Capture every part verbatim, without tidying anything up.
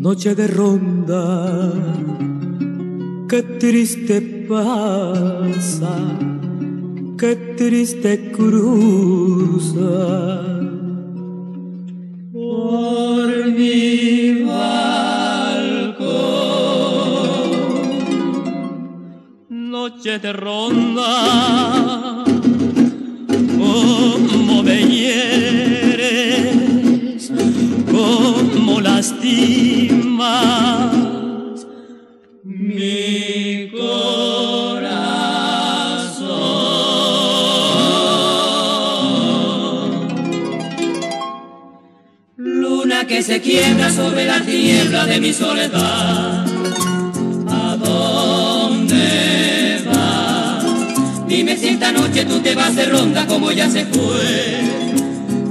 Noche de ronda, qué triste pasa, qué triste cruza por mi balcón. Noche de ronda, como me hieres, como lastimas mi corazón. Luna que se quiebra sobre la tiniebla de mi soledad, ¿a dónde vas? Dime si esta noche tú te vas de ronda como ya se fue.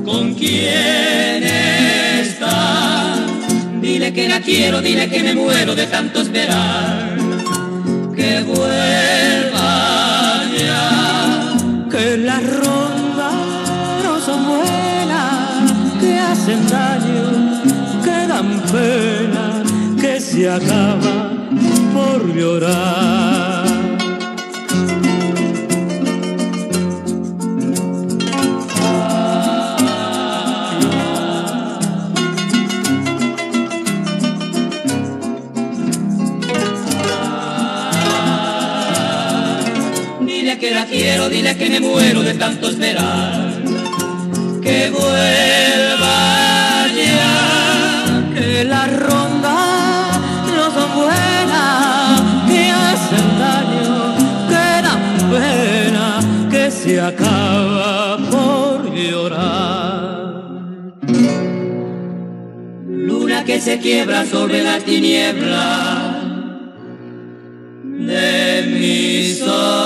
¿Con quién estás? Dile que la quiero, dile que me muero de tanto esperar, que vuelva ya. Que las rondas son buenas, que hacen daño, que dan pena, que se acaba por llorar. Que la quiero, dile que me muero de tanto esperar, que vuelva ya. Que las rondas no son buenas, que hacen daño, que dan pena, que se acaba por llorar. Luna que se quiebra sobre la tiniebla de mi sol.